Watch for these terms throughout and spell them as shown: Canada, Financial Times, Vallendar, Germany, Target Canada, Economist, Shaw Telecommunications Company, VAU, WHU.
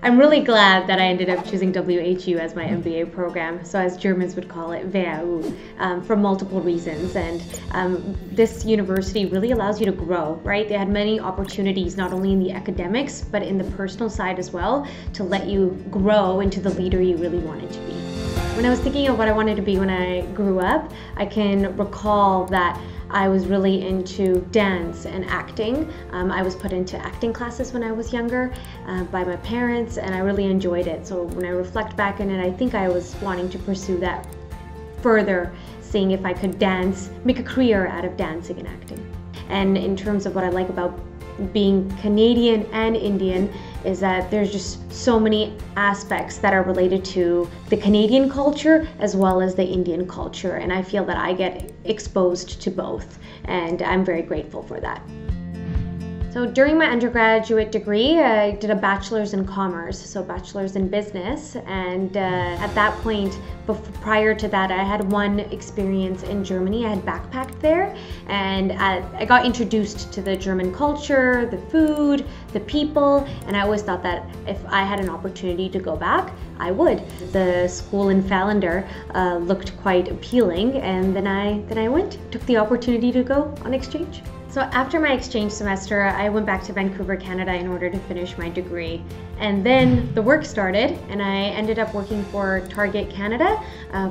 I'm really glad that I ended up choosing WHU as my MBA program, so as Germans would call it, VAU, for multiple reasons. And this university really allows you to grow, right? They had many opportunities, not only in the academics, but in the personal side as well, to let you grow into the leader you really wanted to be. When I was thinking of what I wanted to be when I grew up, I can recall that I was really into dance and acting. I was put into acting classes when I was younger by my parents, and I really enjoyed it. So when I reflect back on it, I think I was wanting to pursue that further, seeing if I could dance, make a career out of dancing and acting. And in terms of what I like about being Canadian and Indian is that there's just so many aspects that are related to the Canadian culture as well as the Indian culture, and I feel that I get exposed to both, and I'm very grateful for that. So during my undergraduate degree, I did a bachelor's in commerce, so bachelor's in business, and at that point, prior to that, I had one experience in Germany. I had backpacked there, and I got introduced to the German culture, the food, the people, and I always thought that if I had an opportunity to go back, I would. The school in Vallendar looked quite appealing, and then I went, took the opportunity to go on exchange. So after my exchange semester, I went back to Vancouver, Canada in order to finish my degree. And then the work started, and I ended up working for Target Canada,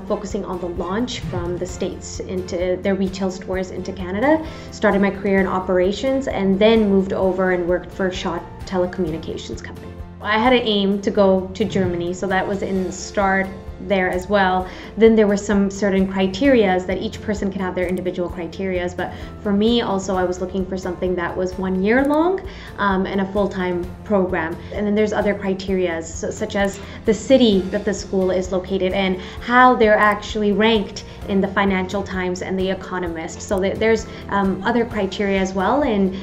focusing on the launch from the States into their retail stores into Canada. Started my career in operations and then moved over and worked for Shaw Telecommunications Company. I had an aim to go to Germany, so that was in the start there as well. Then there were some certain criterias that each person can have their individual criterias, but for me also I was looking for something that was 1 year long and a full-time program. And then there's other criterias such as the city that the school is located in, how they're actually ranked in the Financial Times and the Economist. So there's other criteria as well, and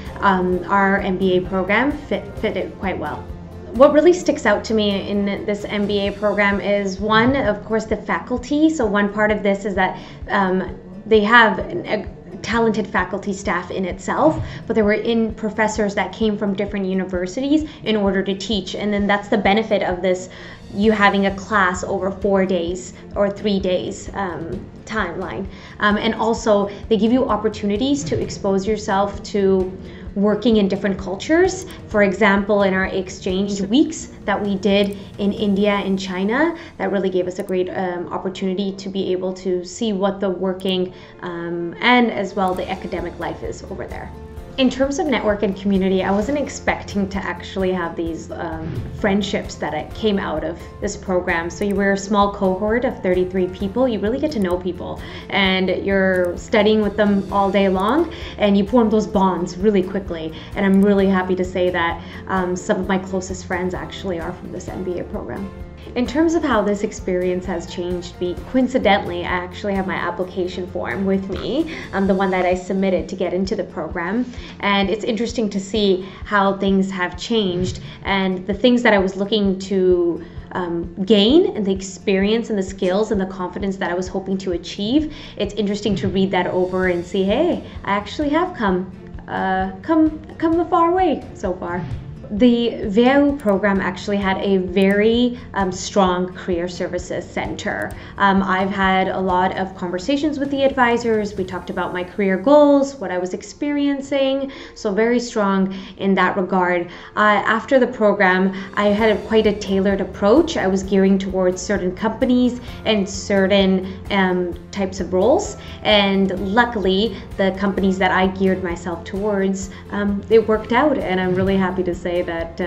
our MBA program fit it quite well. What really sticks out to me in this MBA program is, one, of course, the faculty. So one part of this is that they have a talented faculty staff in itself, but there were professors that came from different universities in order to teach. And then that's the benefit of this, you having a class over 4 days or 3 days timeline. And also they give you opportunities to expose yourself to working in different cultures. For example, in our exchange weeks that we did in India and China, that really gave us a great opportunity to be able to see what the working and as well the academic life is over there. In terms of network and community, I wasn't expecting to actually have these friendships that came out of this program. So you were a small cohort of 33 people. You really get to know people, and you're studying with them all day long, and you form those bonds really quickly. And I'm really happy to say that some of my closest friends actually are from this MBA program. In terms of how this experience has changed me, coincidentally, I actually have my application form with me, the one that I submitted to get into the program, and it's interesting to see how things have changed, and the things that I was looking to gain and the experience and the skills and the confidence that I was hoping to achieve. It's interesting to read that over and see, hey, I actually have come a far way so far. The VAU program actually had a very strong career services center. I've had a lot of conversations with the advisors. We talked about my career goals, what I was experiencing, so very strong in that regard. After the program, I had quite a tailored approach. I was gearing towards certain companies and certain types of roles, and luckily the companies that I geared myself towards, it worked out, and I'm really happy to say that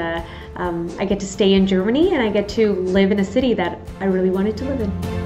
I get to stay in Germany, and I get to live in a city that I really wanted to live in.